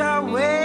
I wait.